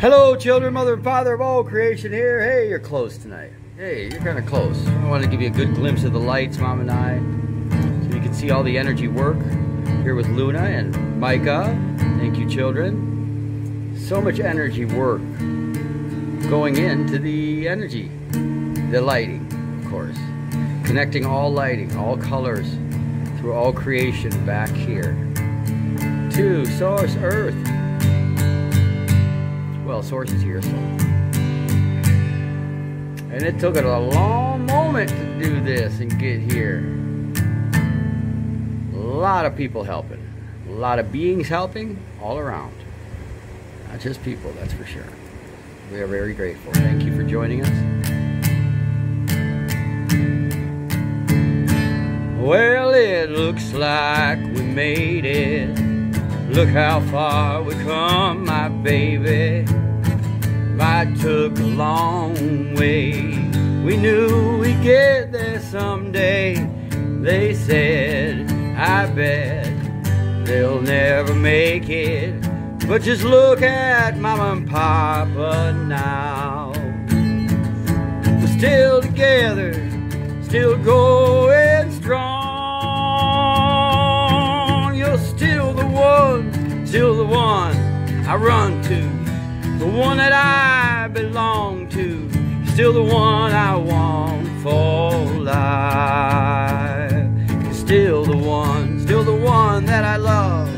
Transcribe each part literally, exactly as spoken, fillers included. Hello, children, mother and father of all creation here. Hey, you're close tonight. Hey, you're kind of close. I wanted to give you a good glimpse of the lights, Mom and I, so you can see all the energy work here with Luna and Micah. Thank you, children. So much energy work going into the energy, the lighting, of course. Connecting all lighting, all colors, through all creation back here to Source Earth. Well, Source is here, so. And it took it a long moment to do this and get here. A lot of people helping. A lot of beings helping all around. Not just people, that's for sure. We are very grateful. Thank you for joining us. Well, it looks like we made it. Look how far we come, my baby. I took a long way. We knew we'd get there someday. They said, I bet they'll never make it. But just look at Mama and Papa now. We're still together, still going strong. You're still the one, still the one I run to, the one that I belong to, still the one I want for life. Still the one, still the one that I love,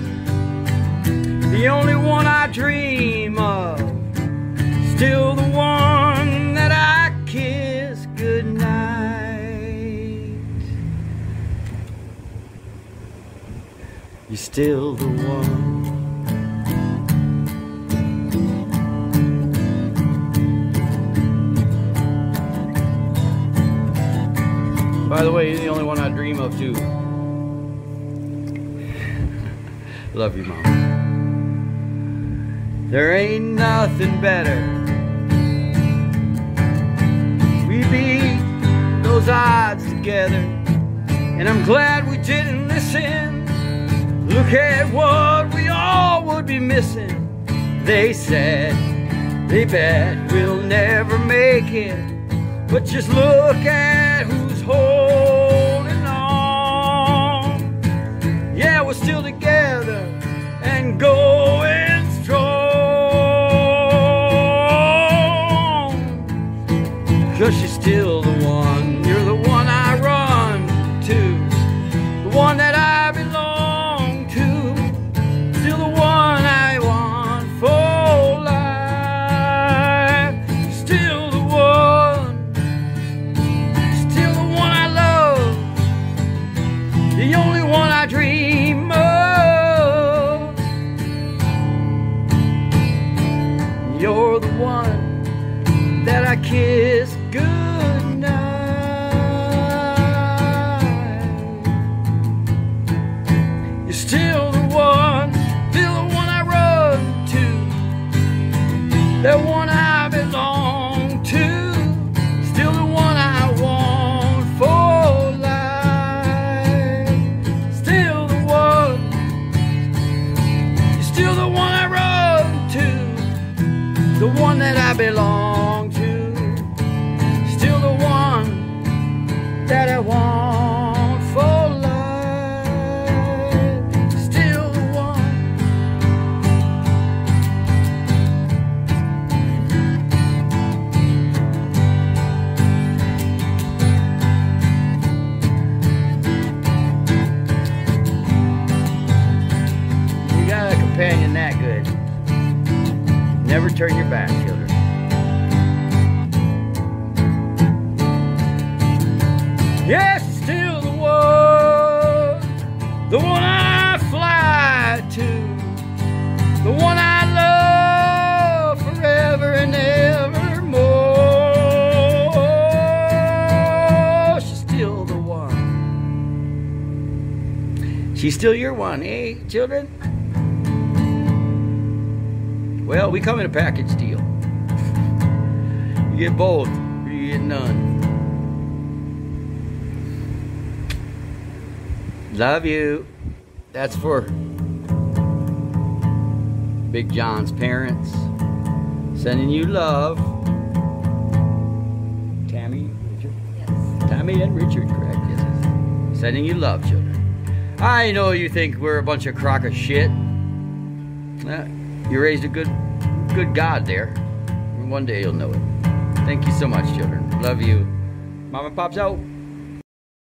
the only one I dream of, still the one that I kiss goodnight. You're still the one. By the way, you're the only one I dream of, too. Love you, Mom. There ain't nothing better. We beat those odds together, and I'm glad we didn't listen. Look at what we all would be missing. They said, they bet we'll never make it. But just look at who's holding on. Yeah, we're still together and going strong. 'Cause you're still the one, you're the one I run to, the one that I kiss goodnight. You're still the one, still the one I run to, that one I belong to, still the one I want for life. Still the one, you're still the one I run to, the one that I belong to. That I want for life, still the one. You got a companion that good. Never turn your back, children. Yes, still the one, the one I fly to, the one I love forever and evermore. She's still the one. She's still your one, eh, children? Well, we come in a package deal. You get both, or you get none. Love you. That's for Big John's parents, Sending you love. Tammy, Richard? Yes. Tammy and Richard, correct? Yes. Sending you love, children. I know you think we're a bunch of crock of shit. Well, you raised a good, good God there. One day you'll know it. Thank you so much, children. Love you. Mom and Pop's out.